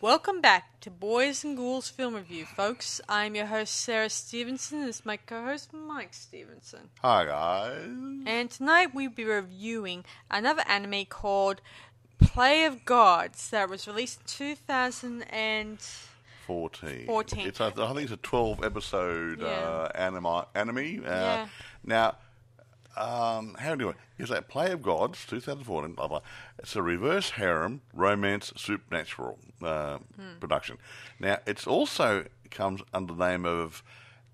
Welcome back to Boys 'N' Ghouls Film Review, folks. I'm your host, Sarah Stephenson, and this is my co-host, Mike Stephenson. Hi, guys. And tonight we'll be reviewing another anime called Play of Gods that was released in 2014. I think it's a 12-episode anime. Now, how do I? Is that Play of Gods, 2014, blah, blah. It's a reverse harem romance supernatural production. Now, it also comes under the name of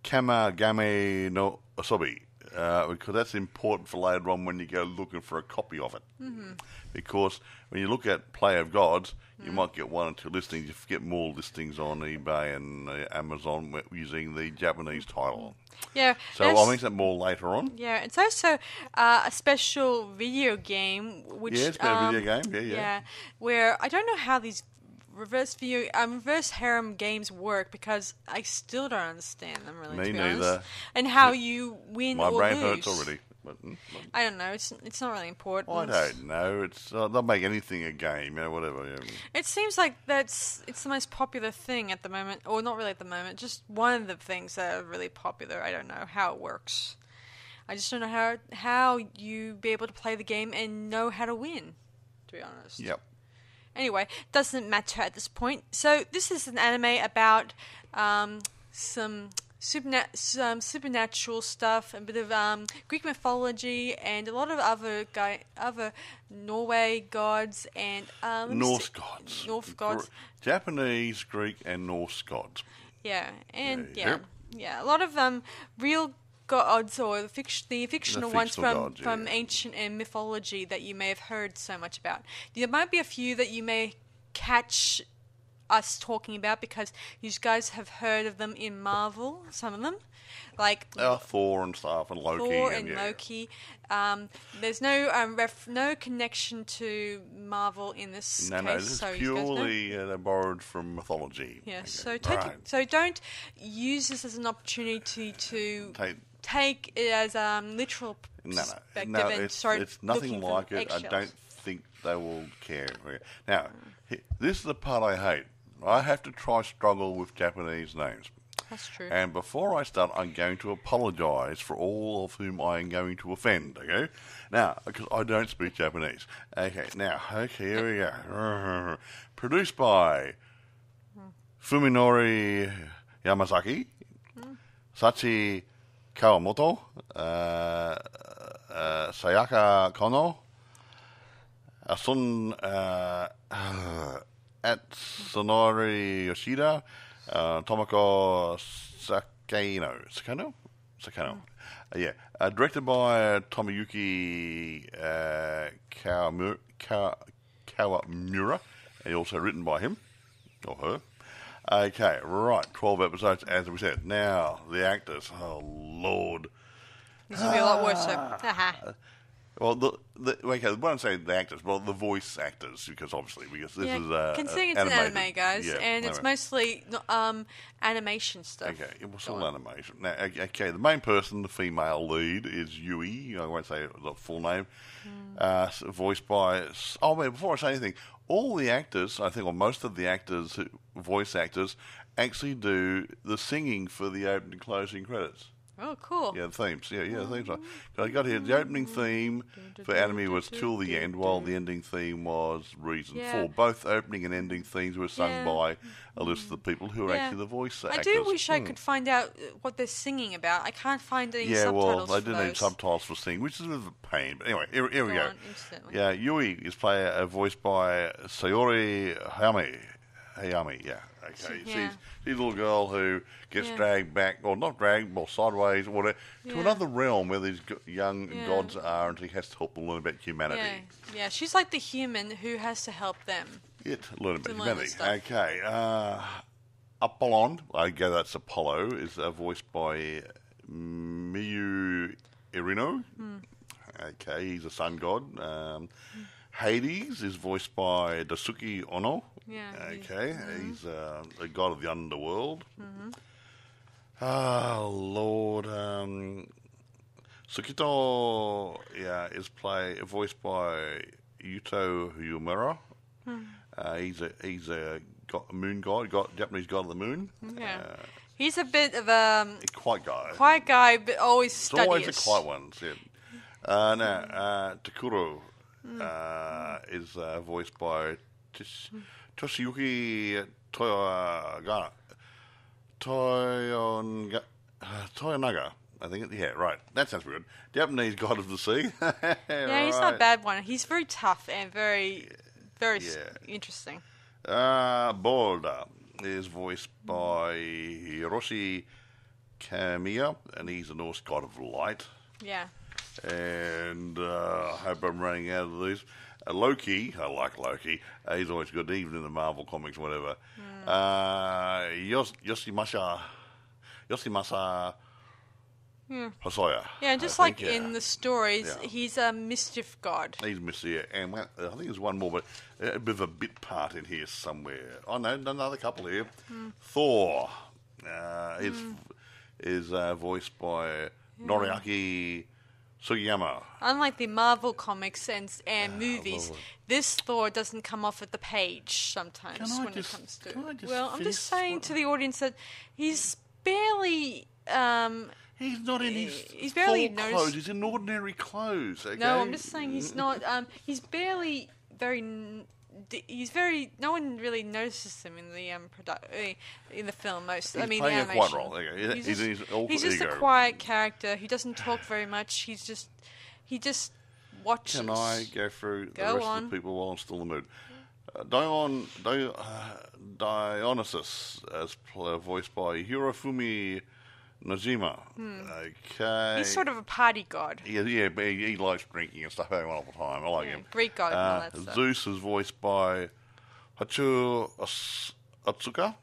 Kamigami no Asobi, because that's important for later on when you go looking for a copy of it. Mm-hmm. Because when you look at Play of Gods, you might get one or two listings. You get more listings on eBay and Amazon using the Japanese title. Yeah. So I'll mention that more later on. Yeah, it's also a special video game. Which, yeah, it's a video game. Yeah, where I don't know how these reverse harem games work because I still don't understand them really. Me neither. And how you win or lose. My brain hurts already. I don't know. It's not really important. I don't know. It's they'll make anything a game, whatever. Yeah. It seems like it's the most popular thing at the moment, or not really at the moment. Just one of the things that are really popular. I don't know how it works. I just don't know how you be able to play the game and know how to win. To be honest. Yep. Anyway, doesn't matter at this point. So this is an anime about some supernatural stuff, a bit of Greek mythology, and a lot of other Norway gods and Norse gods, Japanese, Greek, and Norse gods. Yeah, and a lot of real gods or the fictional ones from ancient and mythology that you may have heard so much about. There might be a few that you may catch us talking about because you guys have heard of them in Marvel, some of them, like Thor and stuff, and Loki. Loki. There's no connection to Marvel in this case. No, this is purely borrowed from mythology. Yeah, okay. So don't use this as an opportunity to take it as literal perspective. No, it's nothing like it. I don't think they will care. Now, this is the part I hate. I have to struggle with Japanese names. That's true. And before I start, I'm going to apologise for all of whom I am going to offend, okay? Now, because I don't speak Japanese. Okay, now, here we go. Produced by Fuminori Yamazaki, Sachi Kawamoto, Sayaka Kono, Atsunori Yoshida, Tomoko Sakano. Directed by Tomoyuki Kawamura. And also written by him or her. Okay, right. 12 episodes, as we said. Now the actors. Oh Lord, this will be a lot worse. So. Well, what I'm saying, the actors, well, the voice actors, because this is considering it's an anime, guys, and it's mostly animation stuff. Okay, it was all animation. Now, okay, the main person, the female lead, is Yui. I won't say the full name. Voiced by. Oh wait, before I say anything, all the actors, I think, or most of the actors, voice actors, actually do the singing for the opening and closing credits. Oh, cool. Yeah, the themes. Yeah, the themes. I got here, the opening theme for anime was Till the End, while the ending theme was Reason For. Both opening and ending themes were sung by a list of the people who are actually the voice actors. I do wish I could find out what they're singing about. I can't find any subtitles for those. Yeah, well, they do need subtitles for singing, which is a bit of a pain. But anyway, here we go. Yeah, Yui is voiced by Sayori Hayami. Okay. Yeah. She's a little girl who gets dragged back, or not dragged, or sideways, or whatever, to another realm where these young gods are, and she has to help them learn about humanity. Yeah, she's like the human who has to help them. Learn about humanity. Okay. Apollo, I guess that's Apollo, is voiced by Miyu Irino. Okay, he's a sun god. Hades is voiced by Daisuke Ono. Yeah. Okay. He's a god of the underworld. Ah, Lord. Tsukito is voiced by Yuto Yumura. He's a got the moon god, got Japanese god of the moon. Yeah. He's a bit of a quiet guy. Quiet guy, but always studious. Always a quiet one. Yeah. Takuro is voiced by Toshiyuki Toyonaga. Toyonaga, I think. Yeah, right. That sounds weird. Japanese god of the sea. Yeah, right. He's not a bad one. He's very tough and very interesting. Balder is voiced by Hiroshi Kamiya, and he's a Norse god of light. Yeah. And I hope I'm running out of these. Loki, I like Loki. He's always good, even in the Marvel comics, whatever. Yoshimasa Hosoya. Yeah, just I like think, in the stories, he's a mischief god. He's mischief, and one, I think there's one more, but a bit of a bit part in here somewhere. Oh no, another couple here. Thor is voiced by Noriaki Souma. Unlike the Marvel comics and movies, this Thor doesn't come off at the page sometimes it comes to. Well, I'm just saying to the audience that he's barely. He's not in his full clothes. He's in ordinary clothes. Okay? No, I'm just saying he's not. He's barely no one really notices him in the in the film. Most I mean, the animation. Quite wrong. Okay. He's just a quiet character who doesn't talk very much. He just watches. Can I go through the rest of the people while I'm still in the mood? Dionysus, as voiced by Hirofumi Nojima. Okay. He's sort of a party god. Yeah, but he likes drinking and stuff having one all the time. I like him. Greek god and all that stuff. Zeus is voiced by Hōchū Ōtsuka.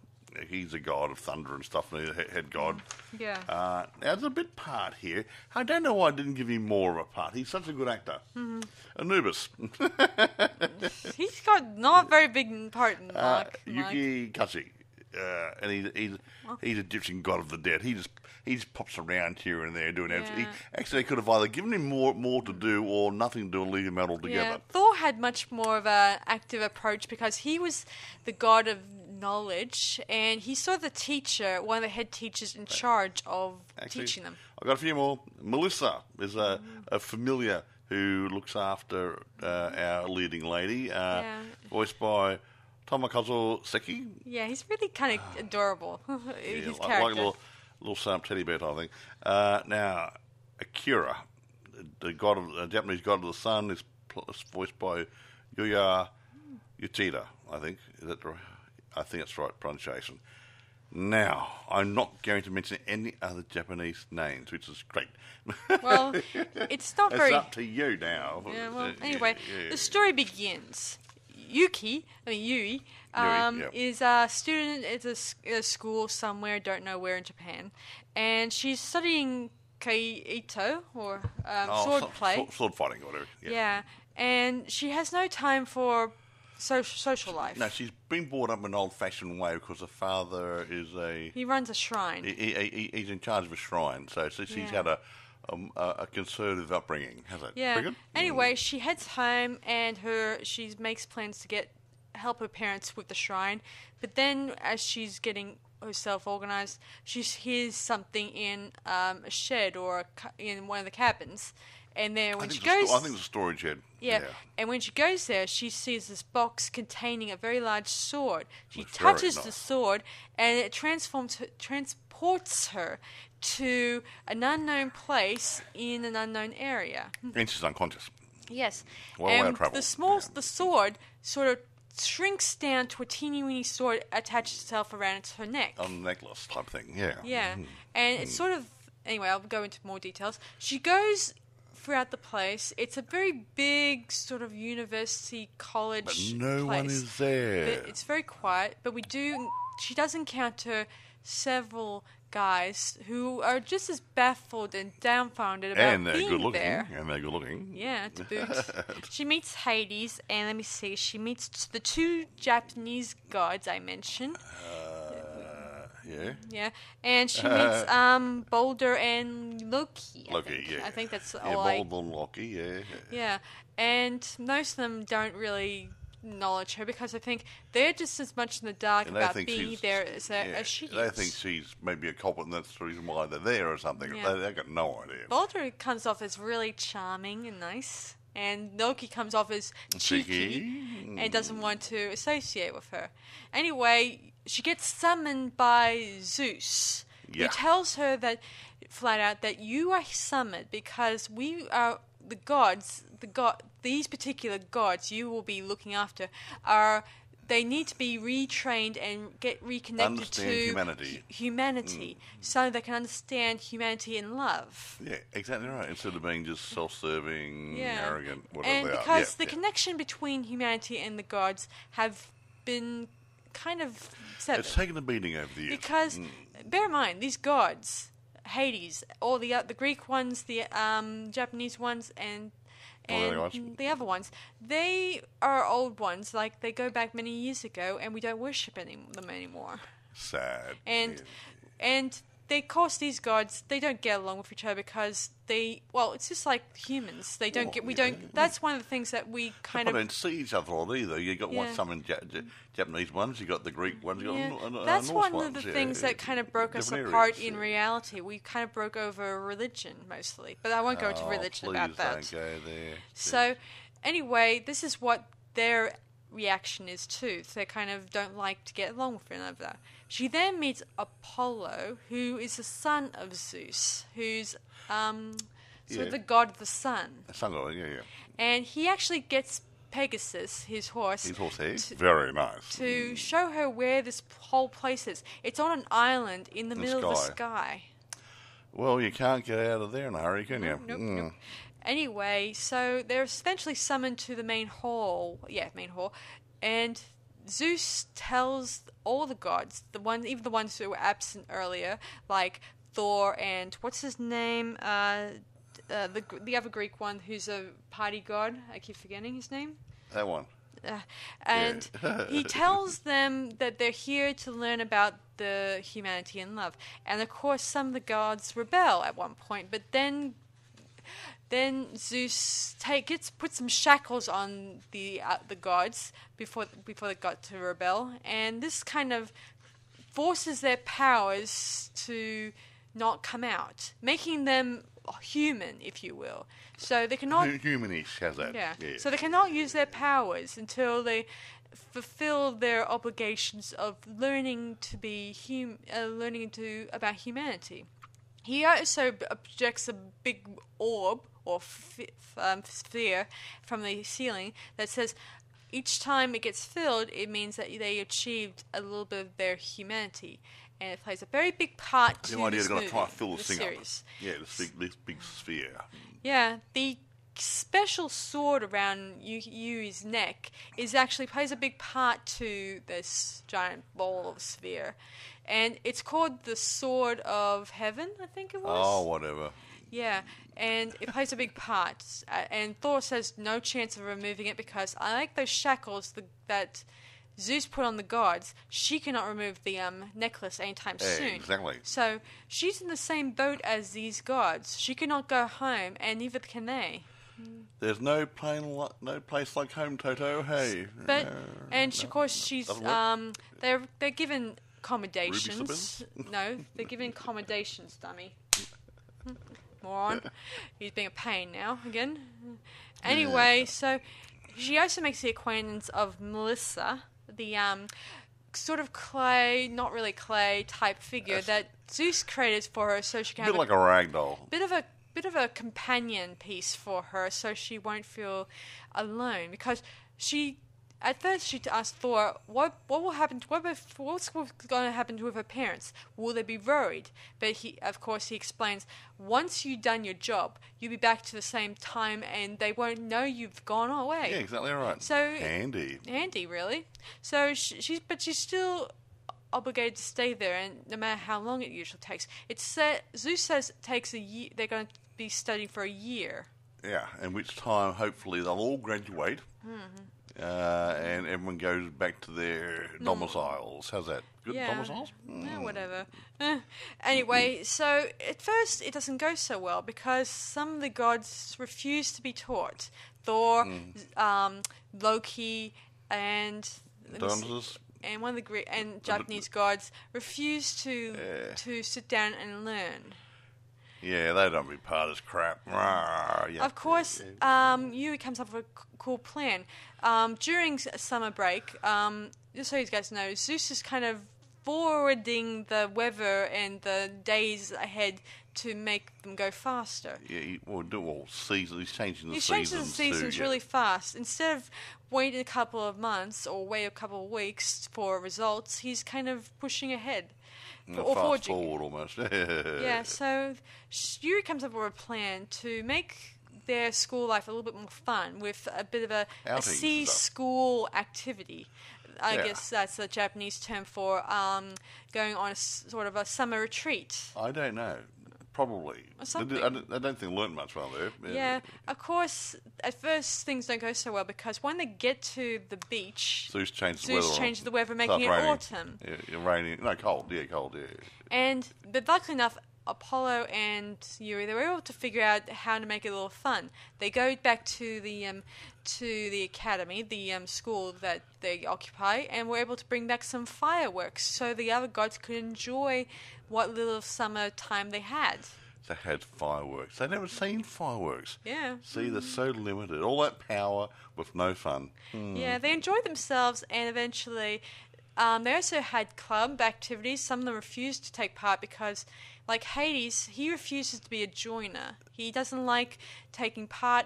He's a god of thunder and stuff, and he's a head god. Yeah. Now, there's a bit part here. I don't know why I didn't give him more of a part. He's such a good actor. Anubis. He's got not very big part in Yuki Kashi. And he's Egyptian god of the dead. He just pops around here and there doing everything. Actually, they could have either given him more to do or nothing to do and leave him out altogether. Yeah, Thor had much more of an active approach because he was the god of knowledge, and he saw the teacher, one of the head teachers, in charge of teaching them. I've got a few more. Melissa is a familiar who looks after our leading lady, voiced by Tomoko Sakano. Yeah, he's really kind of adorable. His character, like a little Sam teddy bear type thing. Now, Akira, the Japanese god of the sun, is voiced by Yui Kusanagi. I think is that right? I think that's right pronunciation. Now, I'm not going to mention any other Japanese names, which is great. Well, it's not very. It's up to you now. Yeah. Well, anyway, the story begins. Yui, is a student at a school somewhere, don't know where in Japan, and she's studying kaiito or swordplay, sword fighting, or whatever. Yeah, and she has no time for social life. No, she's been brought up in an old-fashioned way because her father is he runs a shrine. He's in charge of a shrine, so she's had a conservative upbringing, has it? Yeah. Pretty good? Anyway, she heads home and she makes plans to help her parents with the shrine. But then, as she's getting herself organized, she hears something in a shed or in one of the cabins. And then when she goes, I think it's a storage shed. Yeah. And when she goes there, she sees this box containing a very large sword. She touches the sword, and it transports her to an unknown place in an unknown area. And she's unconscious. Yes. And the sword sort of shrinks down to a teeny weeny sword, attaches itself around her neck. A necklace type thing. Yeah. Yeah. And it's sort of anyway. I'll go into more details. She goes throughout the place. It's a very big sort of university college place. But no one is there. But it's very quiet, but she does encounter several guys who are just as baffled and dumbfounded about being there. And they're good looking. Yeah, to boot. She meets Hades, and let me see, she meets the two Japanese gods I mentioned. Yeah, and she meets Balder and Loki. I think that's all. Balder and Loki. Yeah, and most of them don't really acknowledge her, because I think they're just as much in the dark about being there as she is. They think she's maybe a culprit, and that's the reason why they're there or something. Yeah. They've got no idea. Balder comes off as really charming and nice, and Loki comes off as cheeky and doesn't want to associate with her. Anyway, she gets summoned by Zeus, who tells her that flat out that you are summoned because we are the gods. These particular gods you will be looking after are. They need to be retrained and get reconnected to humanity. So they can understand humanity and love. Yeah, exactly right. Instead of being just self-serving, arrogant, whatever they are. And because the connection between humanity and the gods have been kind of severed. It's taken a beating over the years. Because, bear in mind, these gods, Hades, all the Greek ones, the Japanese ones, and the other ones, they are old ones. Like, they go back many years ago, and we don't worship them anymore. Sad. And they cause these gods, they don't get along with each other because they, it's just like humans. They don't that's one of the things that we kind of don't see each other all either. You got some in Japanese ones, you got the Greek ones, you got that's Norse one of the things that kind of broke us apart in reality. We kind of broke over religion mostly, but I won't go into religion about that. Don't go there. So anyway, this is what their reaction is too. They kind of don't like to get along with one another. She then meets Apollo, who is the son of Zeus, who's sort of the god of the sun. And he actually gets Pegasus, his horse. His horse is very nice. To show her where this whole place is. It's on an island in the middle of the sky. Well, you can't get out of there in a hurry, can you? Nope. Anyway, so they're essentially summoned to the main hall. And Zeus tells all the gods, even the ones who were absent earlier, like Thor and what's his name, the other Greek one who's a party god. I keep forgetting his name. That one. And he tells them that they're here to learn about the humanity and love. And of course, some of the gods rebel at one point, but then Zeus puts some shackles on the gods before they got to rebel, and this kind of forces their powers to not come out, making them human, if you will. So they cannot humanish, how's that? Yeah. So they cannot use their powers until they fulfill their obligations of learning to be about humanity. He also projects a big orb or sphere from the ceiling that says each time it gets filled, it means that they achieved a little bit of their humanity. And it plays a very big part to this movie, try to fill this series. Yeah, this big sphere. Yeah, the special sword around Yui's neck plays a big part to this giant ball of sphere. And it's called the Sword of Heaven, I think it was. Oh, whatever. Yeah, and it plays a big part. And Thor says no chance of removing it because I like those shackles that Zeus put on the gods. She cannot remove the necklace anytime soon. Exactly. So she's in the same boat as these gods. She cannot go home, and neither can they. There's no place like home, Toto. Hey. But they're given accommodations. No, they're given accommodations, dummy. Moron. He's being a pain now again. Anyway, so she also makes the acquaintance of Melissa, the sort of clay, not really clay type figure that Zeus created for her, so she can have a like a ragdoll. Bit of a companion piece for her, so she won't feel alone, because she. At first, she asked Thor, "What's going to happen with her parents? Will they be worried?" But he explains, "Once you've done your job, you'll be back to the same time, and they won't know you've gone away." Yeah, exactly right. So handy, really. So she's still obligated to stay there, and no matter how long it usually takes, Zeus says it takes a year. They're going to be studying for a year. Yeah, in which time hopefully they'll all graduate. Mm-hmm. And everyone goes back to their domiciles. How's that? Good domiciles? Whatever. Anyway, so at first it doesn't go so well because some of the gods refuse to be taught. Thor, Loki, and one of the Greek and Japanese gods refuse to sit down and learn. Yeah, they don't be part of crap. Yeah. Of course, Yui comes up with a cool plan. During summer break, just so you guys know, Zeus is kind of forwarding the weather and the days ahead to make them go faster. Yeah, he's changing the seasons. He's changing the seasons really fast. Instead of waiting a couple of months or wait a couple of weeks for results, he's kind of pushing ahead. Or fast forward almost. Yeah, so Yuri comes up with a plan to make their school life a little bit more fun with a bit of a sea school activity. I guess that's the Japanese term for going on a sort of a summer retreat. I don't know. Probably. I don't think I learned much while there. Yeah, of course, at first things don't go so well because when they get to the beach, Zeus changes the weather, making it autumn. Yeah, raining. No, cold. Yeah, cold, yeah. But luckily enough, Apollo and Yuri, they were able to figure out how to make it a little fun. They go back to the academy, the school that they occupy, and were able to bring back some fireworks so the other gods could enjoy what little summer time they had. They had fireworks. They'd never seen fireworks. Yeah. See, they're so limited. All that power with no fun. Mm. Yeah, they enjoyed themselves and eventually... they also had club activities. Some of them refused to take part because, like Hades, he refuses to be a joiner. He doesn't like taking part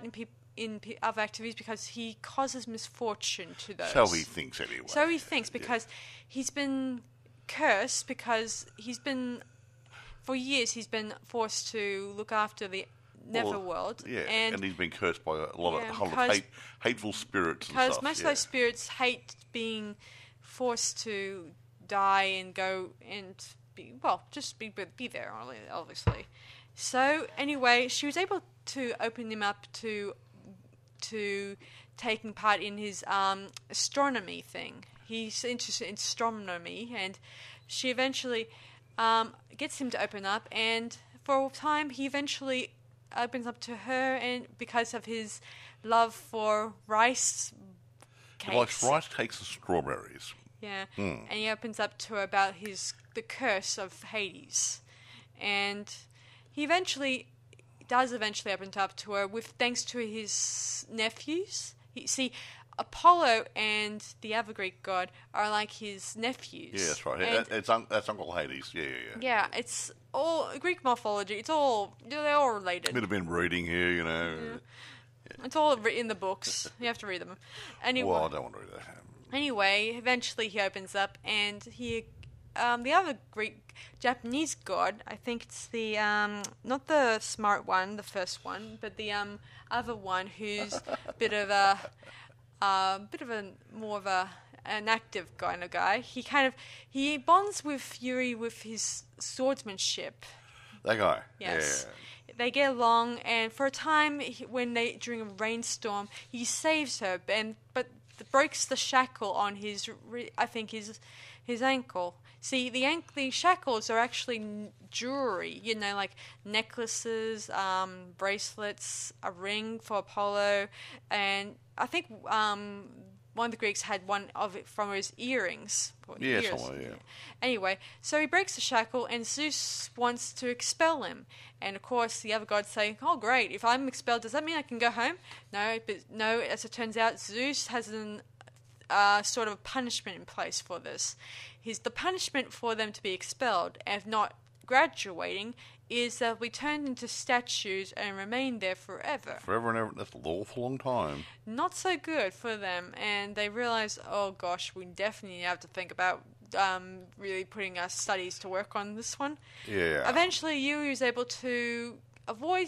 in other activities because he causes misfortune to those. So he thinks anyway. So he thinks because he's been cursed because for years, he's been forced to look after the Neverworld. Yeah, and he's been cursed by a lot of hateful spirits and stuff. Because most of those spirits hate being... forced to die and go and be there, obviously. So anyway, she was able to open him up to taking part in his astronomy thing. He's interested in astronomy, and she eventually gets him to open up. And for a time, he eventually opens up to her, and because of his love for rice. He likes rice cakes and strawberries. Yeah, and he opens up to her about the curse of Hades, and he eventually opens up to her thanks to his nephews. Apollo and the other Greek god are like his nephews. Yeah, that's right. That's Uncle Hades. Yeah, it's all Greek mythology. It's all they're all related. A bit of been reading here, you know. Yeah. It's all in the books. You have to read them. Anyway, well, I don't want to read that. Anyway, eventually he opens up, and he, the other Japanese god, I think it's the not the smart one, the first one, but the other one who's a more of an active kind of guy. He bonds with Yuri with his swordsmanship. That guy. Yes. Yeah. They get along, and for a time, during a rainstorm, he saves her, but breaks the shackle on his ankle. See, the shackles are actually jewelry, like necklaces, bracelets, a ring for Apollo, and I think one of the Greeks had one of it from his earrings. Anyway, so he breaks the shackle, and Zeus wants to expel him. And of course, the other gods say, "Oh, great! If I'm expelled, does that mean I can go home?" No, but no. As it turns out, Zeus has a sort of punishment in place for this. The punishment for them to be expelled and if not graduating is that we turned into statues and remain there forever. Forever and ever. That's an awful long time. Not so good for them. And they realize, oh gosh, we definitely have to think about really putting our studies to work on this one. Yeah. Eventually, Yui was able to avoid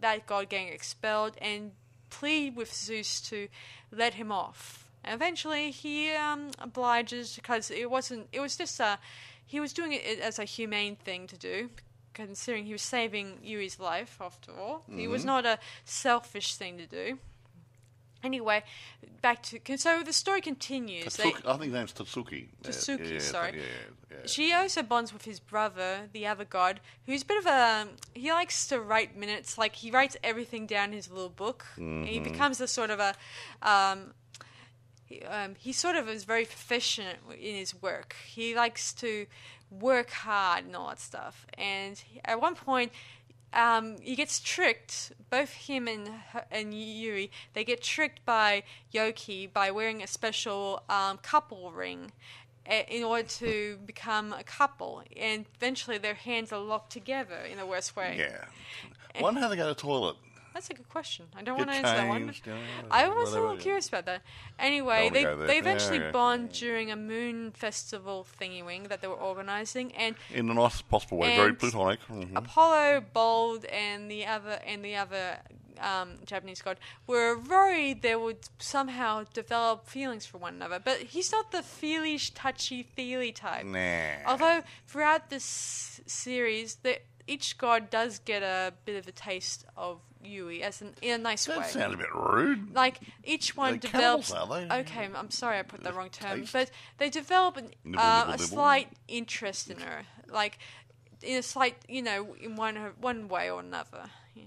that god getting expelled and plead with Zeus to let him off. And eventually, he obliges because he was doing it as a humane thing to do. Considering he was saving Yui's life, after all. Mm-hmm. It was not a selfish thing to do. Anyway, so the story continues. I think that's Tatsuki. Tatsuki, sorry. Yeah. She also bonds with his brother, the other god, who's a bit of a... He likes to write minutes. Like, he writes everything down in his little book. Mm-hmm. And he becomes a sort of a... He sort of is very proficient in his work. He likes to work hard and all that stuff. And at one point, he gets tricked. Both him and Yui, they get tricked by Yoki by wearing a special couple ring in order to become a couple. And eventually their hands are locked together in the worst way. Yeah. Wonder how they got a toilet. That's a good question. I don't want to answer that one. I was a little curious about that. Anyway, they eventually bond during a moon festival thingy-wing that they were organising, and in the nicest possible way, very platonic. Mm-hmm. Apollo, Bold, and the other Japanese god were worried they would somehow develop feelings for one another. But he's not the feelish, touchy-feely type. Nah. Although throughout this series, each god does get a bit of a taste of Yui in a nice way. That sounds a bit rude. Like, each one develops... Camels, are they? Okay, I'm sorry I put the wrong term. Taste. But they develop a slight interest in her. Like, in a slight, in one way or another. Yeah.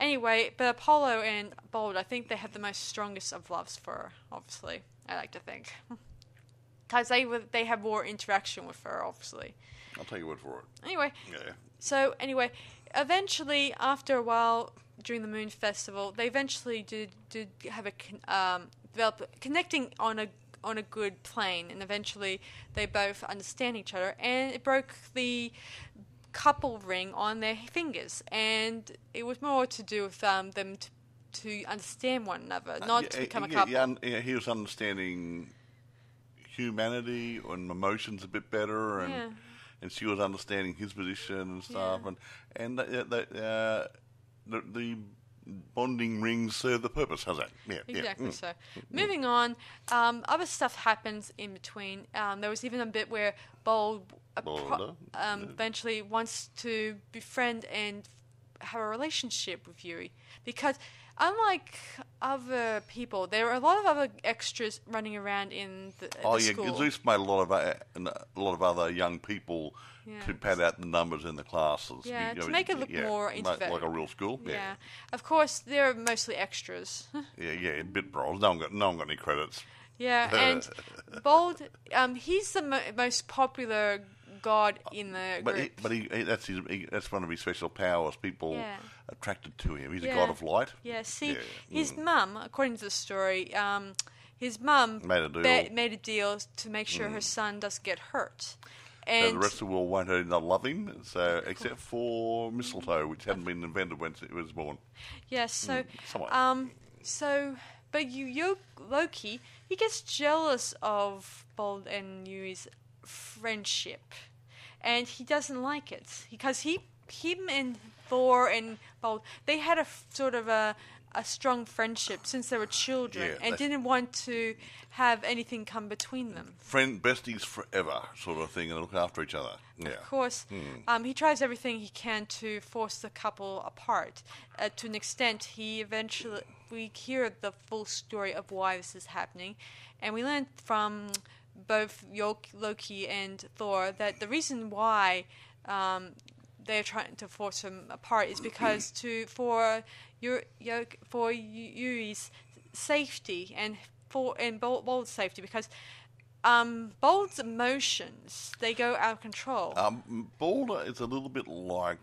Anyway, but Apollo and Bold, I think they have the most strongest of loves for her, obviously. I like to think. Because they have more interaction with her, obviously. I'll take your word for it. Anyway. Yeah. So, anyway, eventually, after a while, during the Moon Festival, they eventually did have connecting on a good plane, and eventually they both understand each other, and it broke the couple ring on their fingers, and it was more to do with them to understand one another, not to become a couple. Yeah, he was understanding humanity and emotions a bit better, and... Yeah. And she was understanding his position and stuff, yeah. and the bonding rings serve the purpose, has it? Yeah, exactly. Yeah. So, moving on, other stuff happens in between. There was even a bit where Balder eventually wants to befriend and have a relationship with Yui, because unlike other people, there were a lot of other extras running around in the school. Oh yeah, Zeus made a lot of other young people to pad out the numbers in the classes. Yeah, make it look more intimate, like a real school. Yeah. Yeah, of course they're mostly extras. yeah, bit roles. No one got any credits. Yeah, and Bold, he's the most popular god in the group. But that's one of his special powers. People attracted to him. He's a god of light. Yeah, see, his mum, according to the story, his mum made a deal to make sure her son doesn't get hurt. And so the rest of the world won't love him, except for mistletoe, which hadn't been invented when it was born. Yeah, so... But Loki, he gets jealous of Bold and Yui's friendship, and he doesn't like it, because him and Thor and Bold, they had a sort of a strong friendship since they were children, and didn't want to have anything come between them. Besties forever sort of thing, and look after each other. Yeah. Of course, he tries everything he can to force the couple apart. To an extent, we hear the full story of why this is happening, and we learn from both Loki and Thor that the reason why they're trying to force them apart is because for Yui's safety and Bold's safety, because Bold's emotions, they go out of control. Balder is a little bit like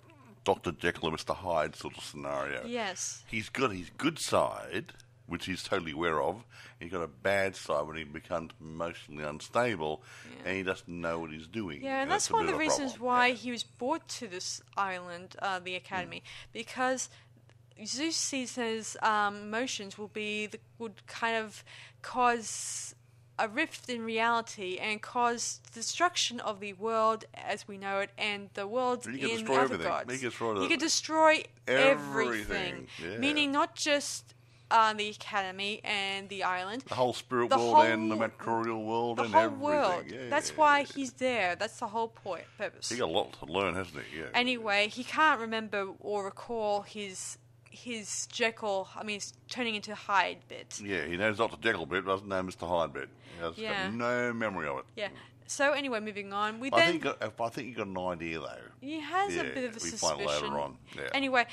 Dr. Jekyll and Mr. Hyde sort of scenario. Yes, he's got his good side, which he's totally aware of. He's got a bad side when he becomes emotionally unstable, and he doesn't know what he's doing. Yeah, and that's one of the reasons why he was brought to this island, the academy, because Zeus sees his emotions would kind of cause a rift in reality and cause destruction of the world as we know it, and the world in the other gods. He could destroy everything. Yeah. Meaning not just the academy and the island, the whole spirit world and the material world, the whole world. Yeah. That's why he's there. That's the whole purpose. He got a lot to learn, hasn't he? Yeah. Anyway, he can't remember or recall his Jekyll. I mean, he's turning into Hyde bit. Yeah, he knows Dr. Jekyll bit, but doesn't know Mr. Hyde bit. He has got no memory of it. Yeah. So anyway, moving on. I think he got an idea though. He has a bit of a suspicion. We find later on. Yeah. Anyway.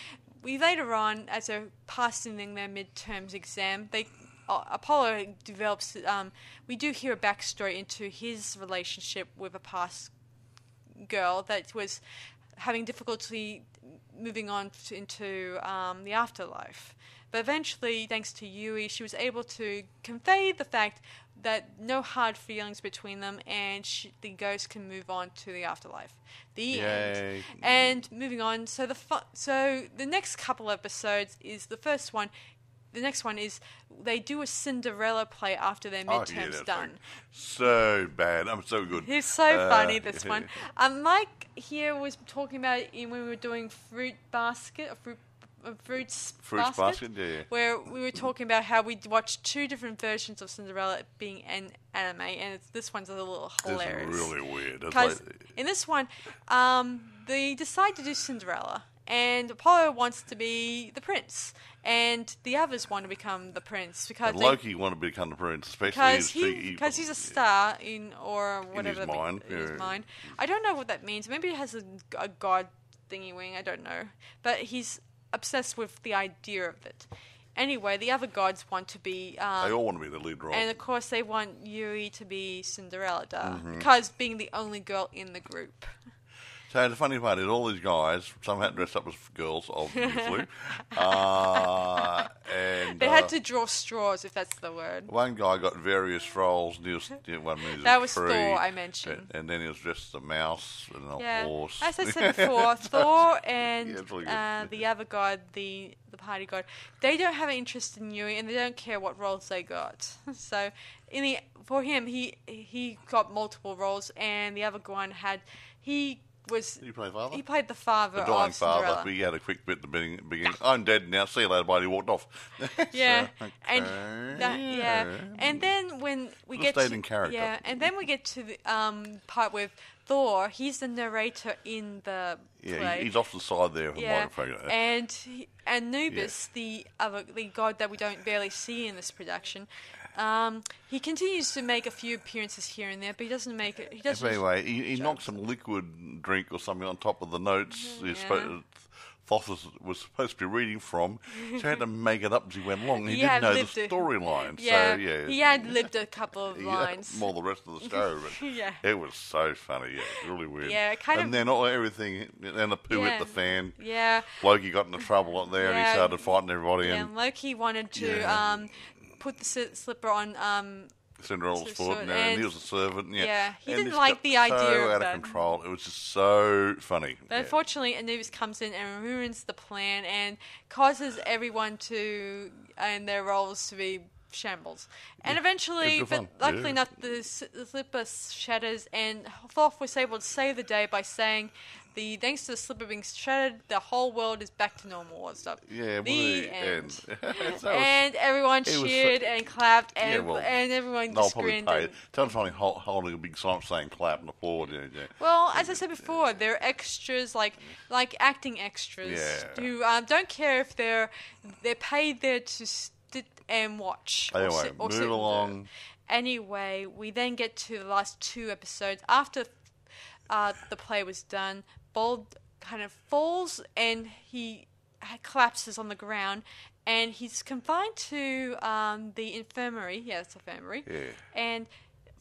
Later on, as they're passing their midterms exam, they Apollo develops, we do hear a backstory into his relationship with a past girl that was having difficulty moving on into the afterlife. But eventually, thanks to Yui, she was able to convey the fact that no hard feelings between them, and the ghost can move on to the afterlife. The end. And moving on, so the next couple episodes is the first one. The next one is they do a Cinderella play after their midterm's done. Thing. So bad. I'm so good. It's so funny, this one. Mike here was talking about it when we were doing Fruits Basket, yeah. Where we were talking about how we watched two different versions of Cinderella being an anime, and this one's a little hilarious. It's really weird. Because in this one, they decide to do Cinderella, and Apollo wants to be the prince, and the others want to become the prince because Loki wanted to become the prince, especially because he's a star in or whatever in his mind. I don't know what that means. Maybe it has a god thingy wing. I don't know, but he's obsessed with the idea of it. Anyway, the other gods want to be... they all want to be the lead role. And, of course, they want Yui to be Cinderella, because being the only girl in the group. So the funny part is all these guys, some had dressed up as girls, obviously. And they had to draw straws, if that's the word. One guy got various roles. That was Thor, I mentioned. And then he was dressed as a mouse and a horse. As I said before, Thor and the other god, the party god, they don't have an interest in Yui, and they don't care what roles they got. So for him, he got multiple roles, and the other one had... He played the father of Cinderella. The dying father. But he had a quick bit at the beginning. I'm dead now. See you later, buddy. He walked off. Yeah. So, okay. And then when we get to... in character. Yeah. And then we get to the part with Thor. He's the narrator in the play. Yeah, he's off the side there. The microphone. And Anubis, the god that we don't barely see in this production... he continues to make a few appearances here and there, but he doesn't make it. He knocks some liquid drink or something on top of the notes. Thoth was supposed to be reading from, so he had to make it up as he went along. He didn't know the storyline. He had lived a couple of lines. More the rest of the show, but it was so funny. Yeah, it was really weird. Yeah, then everything, and the poo hit the fan. Yeah. Loki got into trouble up there, and he started fighting everybody. Yeah, and Loki wanted to... put the slipper on Cinderella's foot, and he was a servant. Yeah, he didn't like the idea of that. So out of control. It was just so funny. But unfortunately, Anubis comes in and ruins the plan and causes everyone to and their roles to be shambles. And eventually, but luckily enough, the slipper shatters, and Thoth was able to save the day by saying, thanks to the slipper being shattered, the whole world is back to normal and stuff. Yeah, the end. And everyone cheered and clapped, and everyone just grinned. Tell them something holding a big sign saying clap and applaud. Yeah. Well, as I said before, there are extras like acting extras who don't care if they're paid there to sit and watch. Anyway, move along. Anyway, we then get to the last two episodes after the play was done. Balder kind of falls and he collapses on the ground, and he's confined to the infirmary. Yeah, it's infirmary. Yeah. And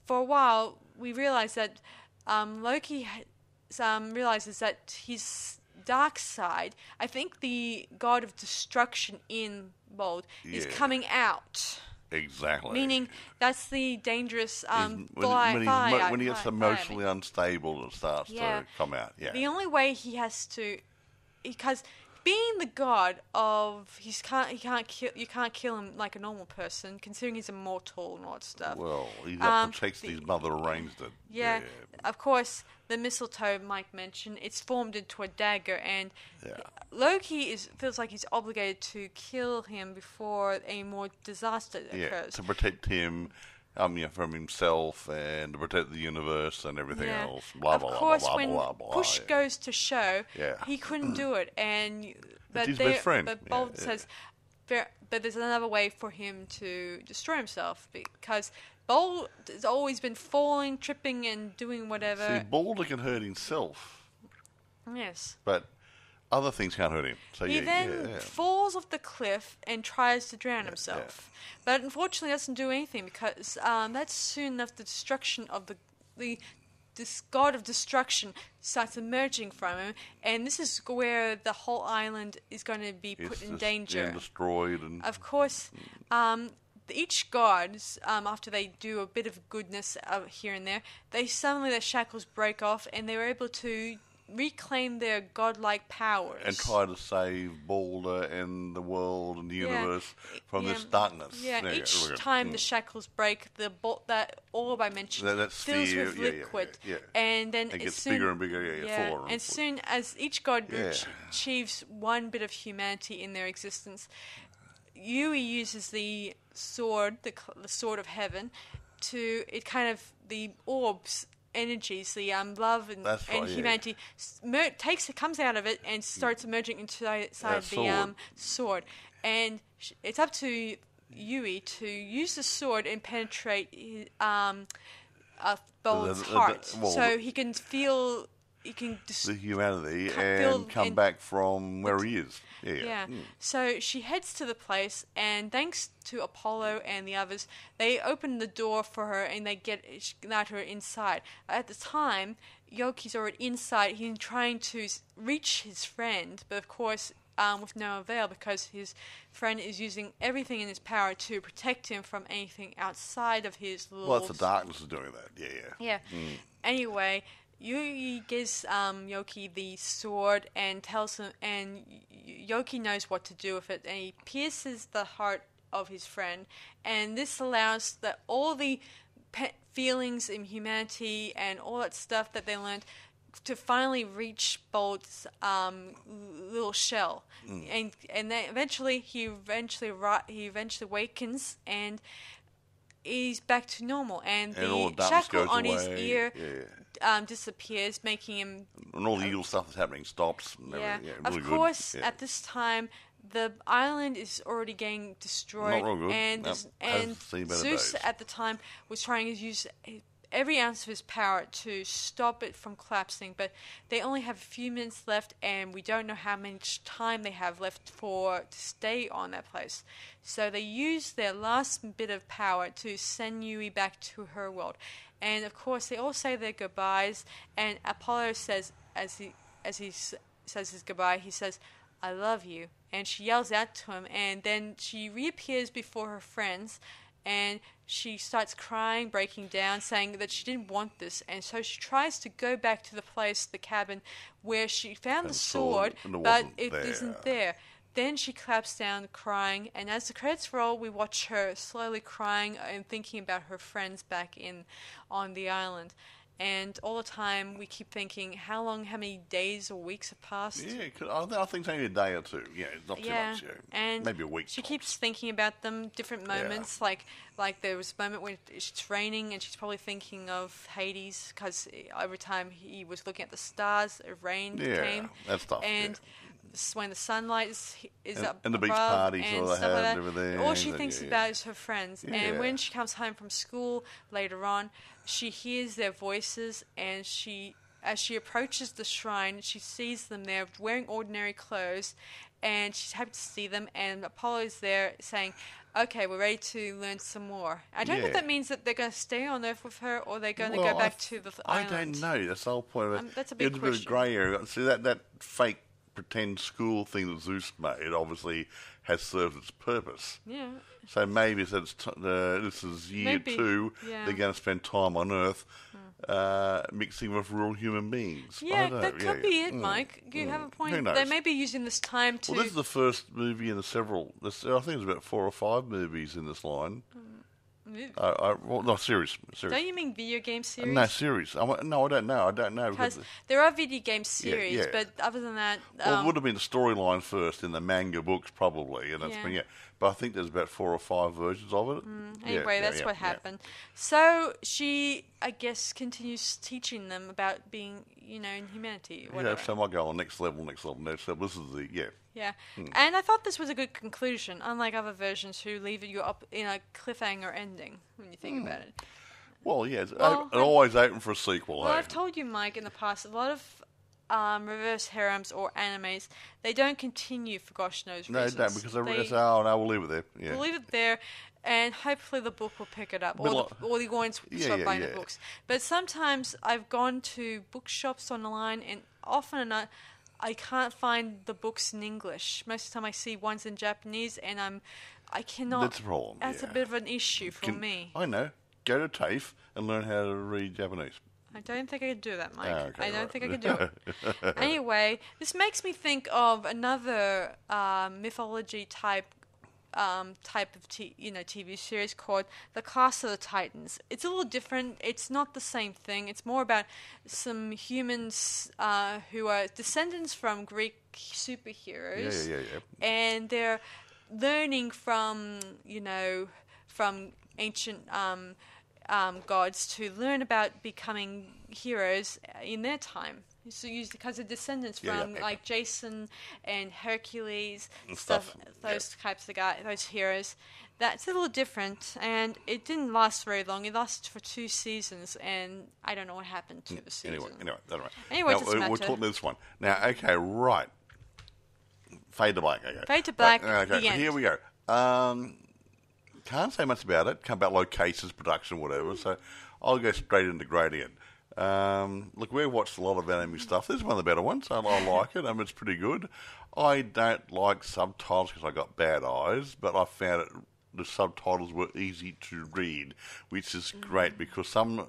for a while, we realize that Loki realizes that his dark side, I think the god of destruction in Balder, is coming out. Exactly. Meaning that's the dangerous when he gets emotionally unstable, it starts to come out. Yeah. The only way he has to, because being the god of you can't kill him like a normal person, considering he's immortal and all that stuff. Well, he protects his mother arranged it. Yeah, yeah. Of course, the mistletoe Mike mentioned, it's formed into a dagger, and Loki feels like he's obligated to kill him before a more disaster occurs. To protect him from himself and to protect the universe and everything else. Blah, blah, blah, blah, blah, blah, blah, blah. Of course, when push goes to show, he couldn't do it. But his best friend. But Bold says, but there's another way for him to destroy himself, because Bold has always been falling, tripping, and doing whatever. See, Balder can hurt himself. Yes. But Other things can't hurt him. So he then falls off the cliff and tries to drown himself. But unfortunately doesn't do anything because that's soon enough the destruction of this god of destruction starts emerging from him, and this is where the whole island is going to be put in danger. And destroyed. And of course, each god, after they do a bit of goodness here and there, suddenly their shackles break off and they're able to reclaim their godlike powers and try to save Balder and the world and the universe from this darkness. Each time the shackles break, that orb I mentioned fills with liquid, and then it gets bigger and bigger. And soon as each god achieves one bit of humanity in their existence, Yui uses the sword, the sword of heaven, the orbs. Energies, the love and humanity comes out of it and starts emerging inside the sword, and it's up to Yui to use the sword and penetrate Balder's heart, so he can feel the humanity and come back from where he is. So she heads to the place, and thanks to Apollo and the others, they open the door for her and they get her inside. At the time, Yoki's already inside. He's trying to reach his friend, but of course, with no avail, because his friend is using everything in his power to protect him from anything outside of his laws. Well, it's the darkness is doing that. Anyway. Yui gives Yoki the sword and tells him, and Yoki knows what to do with it, and he pierces the heart of his friend, and this allows that all the feelings in humanity and all that stuff that they learned to finally reach Balder's little shell, and then eventually he eventually awakens and he's back to normal, and the shackle on his ear disappears, making him... And all the evil stuff that's happening stops. At this time, the island is already getting destroyed. Not real good. And Zeus, at the time, was trying to use every ounce of his power to stop it from collapsing, but they only have a few minutes left, and we don't know how much time they have left to stay on that place. So they use their last bit of power to send Yui back to her world. And of course, they all say their goodbyes. And Apollo says, as he says his goodbye, he says, "I love you." And she yells out to him. And then she reappears before her friends, and she starts crying, breaking down, saying that she didn't want this. And so she tries to go back to the cabin where she found the sword, but it isn't there. Then she collapsed down crying, and as the credits roll, we watch her slowly crying and thinking about her friends back on the island. And all the time, we keep thinking, how many days or weeks have passed? Yeah, cause I think it's only a day or two. Yeah, not too much. Yeah. And maybe a week. She keeps thinking about them, different moments. Yeah. Like there was a moment when it's raining, and she's probably thinking of Hades, because every time he was looking at the stars, it rained. Yeah, came, that's tough. And when the sunlight is up and the beach parties and stuff like that, and all she thinks about is her friends. Yeah. And when she comes home from school later on, she hears their voices, and as she approaches the shrine, she sees them there wearing ordinary clothes, and she's happy to see them. And Apollo's there saying, "Okay, we're ready to learn some more." I don't know if that means that they're going to stay on Earth with her, or they're going to go back to the island. I don't know. That's the whole point of it. That's a big question. It's a bit of grey area. See that fake pretend school thing that Zeus made obviously has served its purpose. Yeah. So maybe this is year 2. Yeah. They're going to spend time on Earth mixing with real human beings. Yeah, that could be it, Mike. You have a point. Who knows? They may be using this time to... Well, this is the first movie in I think there's about 4 or 5 movies in this line. Series. Don't you mean video game series? No, series. I don't know. Because there are video game series, but other than that... it would have been the storyline first in the manga books, probably. And but I think there's about 4 or 5 versions of it. Anyway, that's what happened. Yeah. So she, I guess, continues teaching them about being, in humanity. Whatever. Yeah, so I might go on next level. This is the, And I thought this was a good conclusion, unlike other versions who leave you up in a cliffhanger ending when you think about it. Well, it's always open for a sequel. Well, I've told you, Mike, in the past, a lot of reverse harems or animes, they don't continue for gosh knows reasons. No, they don't, because they say, oh, no, we'll leave it there. Yeah. We'll leave it there, and hopefully the book will pick it up, or the audience will start buying the books. But sometimes I've gone to bookshops online, and often enough, I can't find the books in English. Most of the time I see ones in Japanese, and I cannot... That's a problem, That's a bit of an issue for me. I know. Go to TAFE and learn how to read Japanese. I don't think I could do that, Mike. Oh, okay, I don't think I could do it. Anyway, this makes me think of another mythology type of TV series called The Class of the Titans. It's a little different. It's not the same thing. It's more about some humans who are descendants from Greek superheroes, and they're learning from ancient gods to learn about becoming heroes in their time. So because of descendants from like Jason and Hercules and stuff, those types of guys, those heroes. That's a little different, and it didn't last very long. It lasted for 2 seasons, and I don't know what happened to the season. Anyway, that's right. Anyway, we're talking this one now. Okay, right. Fade to black. Okay. Fade to black. Right, okay, here we go. Can't say much about it. Come about locations, production, whatever. So I'll go straight into grading it. Look, we've watched a lot of anime stuff. This is one of the better ones. I like it. It's pretty good. I don't like subtitles because I got bad eyes, but I found the subtitles were easy to read, which is great because some,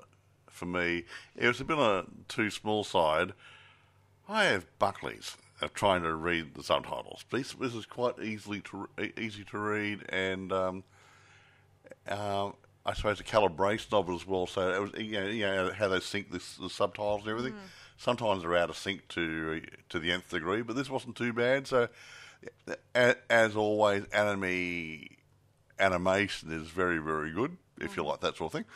for me, it was a bit on a too small side. I have Buckleys of trying to read the subtitles. This is quite easy to read, and I suppose the calibration of it as well. So it was, how they sync the subtitles and everything. Sometimes they're out of sync to the nth degree, but this wasn't too bad. So, as always, animation is very, very good if you like that sort of thing.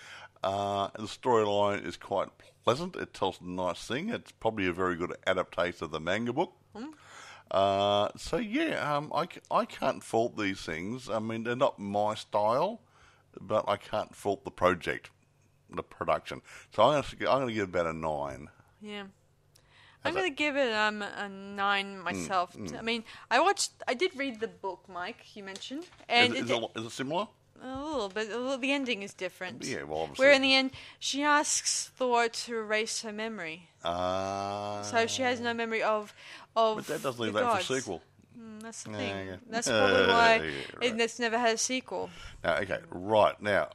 The storyline is quite pleasant. It tells a nice thing. It's probably a very good adaptation of the manga book. I can't fault these things. They're not my style, but I can't fault the project, the production. So I'm going to give it about a 9. Yeah. I'm going to give it a 9 myself. I did read the book, Mike, you mentioned. And is it similar? A little bit. The ending is different. Yeah, well, obviously. Where in the end, she asks Thor to erase her memory. So she has no memory of But that doesn't leave that for a sequel. That's the thing. Yeah. That's probably why it's never had a sequel. Now, okay, right. Now,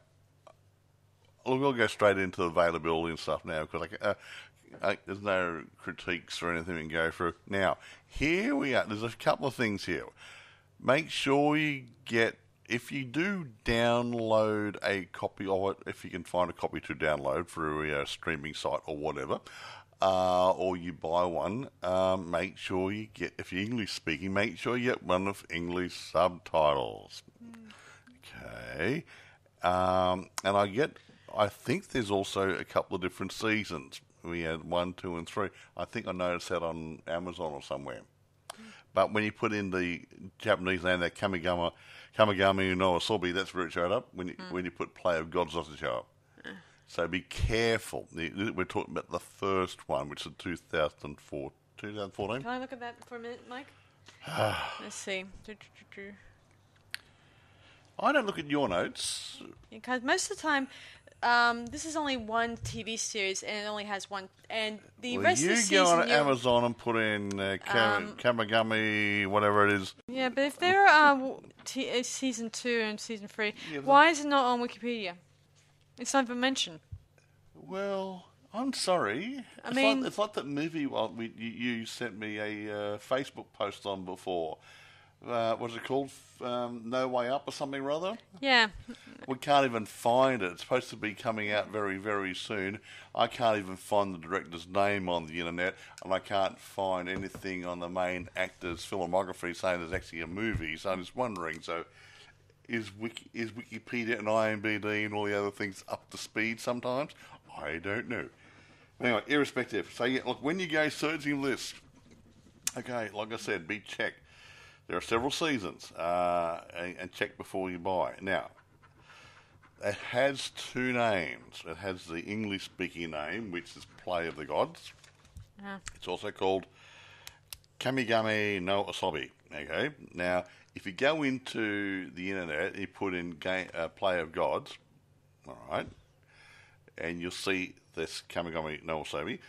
we'll go straight into the availability and stuff now because there's no critiques or anything we can go through. Now, here we are. There's a couple of things here. Make sure you get, if you do download a copy of it, if you can find a copy to download through a streaming site or whatever, or you buy one, make sure you get, if you're English speaking, make sure you get one of English subtitles. Okay. And I think there's also a couple of different seasons. We had 1, 2, and 3. I think I noticed that on Amazon or somewhere. But when you put in the Japanese name, that Kamigami no Asobi, that's where it showed up. When you put Play of Gods, doesn't show up. So be careful. We're talking about the first one, which is 2014. Can I look at that for a minute, Mike? Let's see. I don't look at your notes. Because most of the time, this is only one TV series, and it only has one. And the rest of the season... You go on Amazon and put in Kamigami, whatever it is. Yeah, but if there are Season 2 and Season 3, why is it not on Wikipedia? It's not even mentioned. Well, I'm sorry. It's like that movie you sent me a Facebook post on before. What's it called? No Way Up or something or other? Yeah. We can't even find it. It's supposed to be coming out very, very soon. I can't even find the director's name on the internet, and I can't find anything on the main actor's filmography saying there's actually a movie. So I'm just wondering. So... Is Wikipedia and IMDb and all the other things up to speed sometimes? I don't know. Anyway, irrespective. So, look, when you go searching lists, okay, like I said, be checked. There are several seasons, and check before you buy. Now, it has 2 names. It has the English-speaking name, which is Play of the Gods, Yeah. It's also called Kamigami no Asobi. Okay. Now, if you go into the internet and you put in game, Play of Gods, all right, and you'll see this Kamigami no Asobi.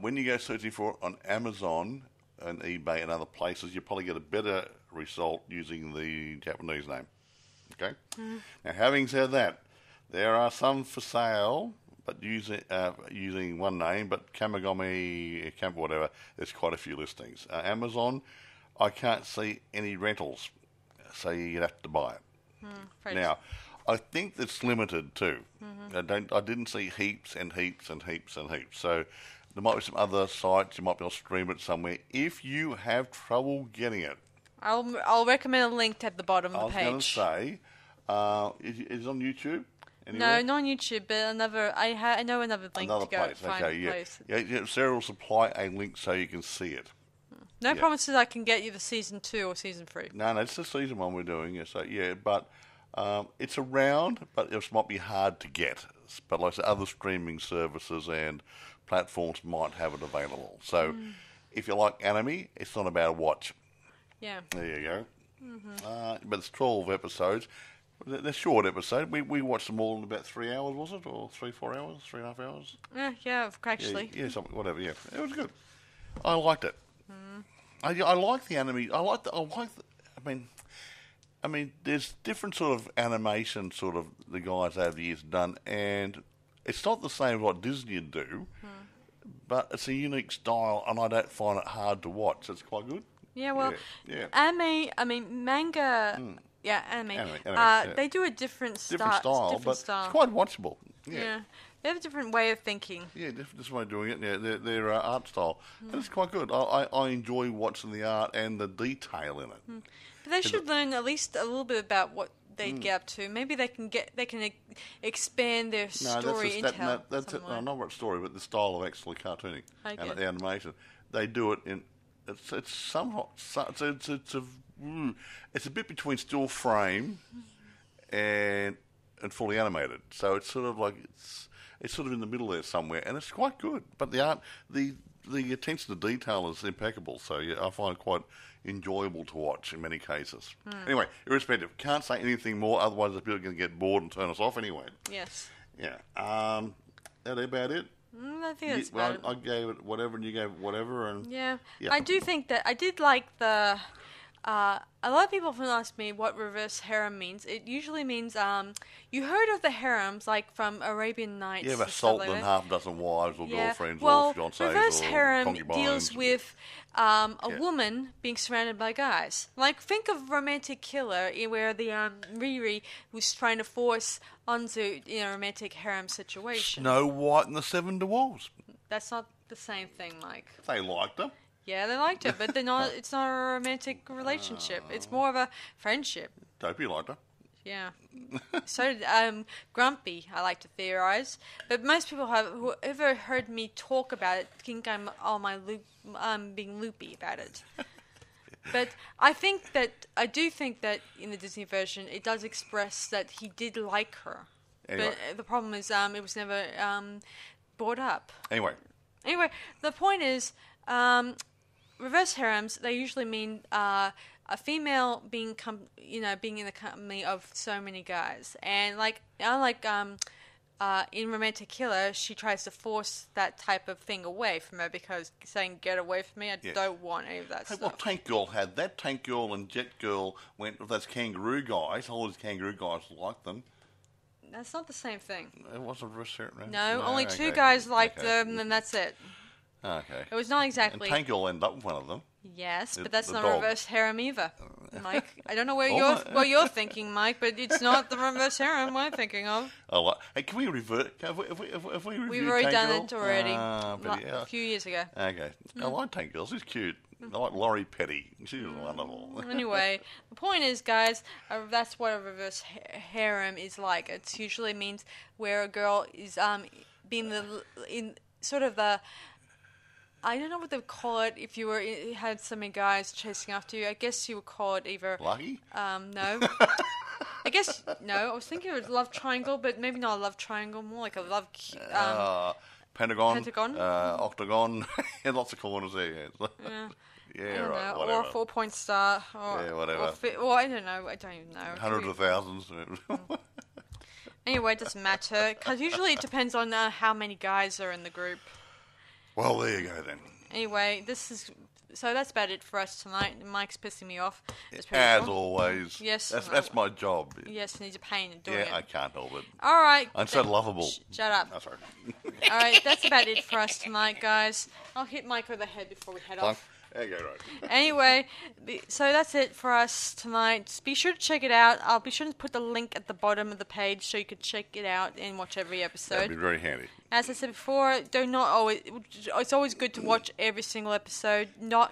When you go searching for it on Amazon and eBay and other places, you'll probably get a better result using the Japanese name. Okay? Mm. Now, having said that, there are some for sale, but using one name, but Kamigami, whatever, there's quite a few listings. Amazon, I can't see any rentals, so you'd have to buy it. Mm, now, I think that's limited too. Mm-hmm. I didn't see heaps and heaps and heaps and heaps. So there might be some other sites. You might be able to stream it somewhere if you have trouble getting it. I'll recommend a link at the bottom of the page. I was going to say, is it on YouTube? Anywhere? No, not on YouTube, but another. I know another link to go find. Okay, yeah. Place. Yeah, Sarah will supply a link so you can see it. No promises I can get you the season 2 or season 3. No, it's the season 1 we're doing. So yeah, but it's around, but it might be hard to get. But like I said, other streaming services and platforms might have it available. So if you like anime, it's not a bad watch. Yeah. There you go. Mm-hmm. But it's 12 episodes. They're short episodes. We watched them all in about 3 hours, was it? Or 4 hours? 3.5 hours? Yeah, actually. Yeah, something, whatever, yeah. It was good. I liked it. Mm. I like the anime. I mean, there's different sort of animation sort of the guys over the years done, and it's not the same as what Disney would do, but it's a unique style, and I don't find it hard to watch. It's quite good. Yeah, well, yeah. Anime, I mean, manga, yeah, anime they do a different style. It's quite watchable. Yeah. They have a different way of thinking. Yeah, different way of doing it. Yeah, their art style. Mm. And it's quite good. I enjoy watching the art and the detail in it. Mm. But they should learn at least a little bit about what they get up to. Maybe they can expand their story into not what story, but the style of actually cartooning and the animation. They do it in. It's somewhat. It's a bit between still frame and fully animated. So it's sort of like It's sort of in the middle there somewhere, and it's quite good. But the art, the attention to detail is impeccable, so I find it quite enjoyable to watch in many cases. Mm. Anyway, irrespective, can't say anything more, otherwise the people are going to get bored and turn us off anyway. Yes. Yeah. That about it? I think that's about it. I gave it whatever, and you gave it whatever. Yeah. I do think that I did like the... a lot of people often ask me what reverse harem means. It usually means you heard of the harems like from Arabian Nights. Yeah, about sultan and half a dozen wives or girlfriends or fiancées. Reverse harem deals with a woman being surrounded by guys. Like think of Romantic Killer, where the Riri was trying to force Anzu in a romantic harem situation. Snow White and the Seven Dwarves. That's not the same thing, Mike. They liked them. Yeah, they liked it, but they're not. It's not a romantic relationship. It's more of a friendship. Dopey liked her. Yeah. So did Grumpy, I like to theorize, but most people who ever heard me talk about it think I'm being loopy about it. But I do think that in the Disney version, it does express that he did like her. Anyway. But the problem is, it was never brought up. Anyway, the point is. Reverse harems, they usually mean a female being in the company of so many guys, and unlike in Romantic Killer, she tries to force that type of thing away from her because saying "get away from me," I don't want any of that stuff. Well, Tank Girl had that. Tank Girl and Jet Girl went with those kangaroo guys. All those kangaroo guys liked them. That's not the same thing. It wasn't reverse harem. No, only two guys liked them, and that's it. Okay. It was not exactly... And Tank Girl ended up with one of them. Yes, but that's not reverse harem either, Mike. I don't know what you're thinking, Mike, but it's not the reverse harem I'm thinking of. Oh, well. Hey, can we revert... Have we reviewed We've already Tank done Girl? It already. A few years ago. Okay. I like Tank Girl. She's cute. I like Laurie Petty. She's wonderful. Anyway, the point is, guys, that's what a reverse harem is like. It usually means where a girl is being in sort of the... I don't know what they would call it if you had so many guys chasing after you. I guess you would call it either... Lucky? No. I guess... No, I was thinking of a love triangle, but maybe not a love triangle, more like a love... Pentagon. Octagon, and lots of corners there. Yeah. Yeah, right. Or a 4-point star. Or, yeah, whatever. Or I don't know. I don't even know. Hundreds of thousands. Anyway, it doesn't matter. Because usually it depends on how many guys are in the group. Well, there you go then. Anyway, so that's about it for us tonight. Mike's pissing me off. As always. Yes. That's my job. Yes, and he's a pain at doing it. Yeah, I can't help it. All right. I'm so lovable. Shut up. That's all right, that's about it for us tonight, guys. I'll hit Mike over the head before we head off. Okay, right. Anyway, so that's it for us tonight. Be sure to check it out. I'll be sure to put the link at the bottom of the page so you can check it out and watch every episode. That'd be very handy. As I said before, it's always good to watch every single episode.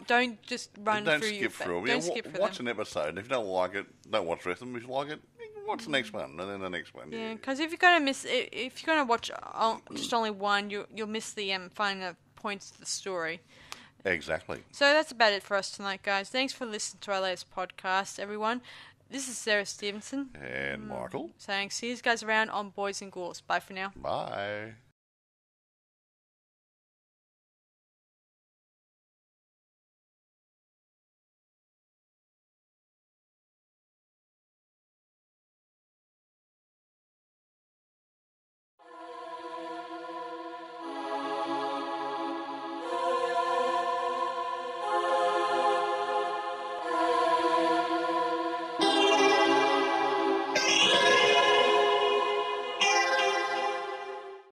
Don't just run through. Skip through. Don't skip through. Watch an episode. And if you don't like it, don't watch the rest of them. If you like it, watch the next one, and then the next one. Yeah, because if you're gonna watch just only one, you'll miss the final points of the story. Exactly. So that's about it for us tonight, guys. Thanks for listening to our latest podcast, everyone. This is Sarah Stephenson. And Michael. Saying see you guys around on Boys 'N' Ghouls. Bye for now. Bye.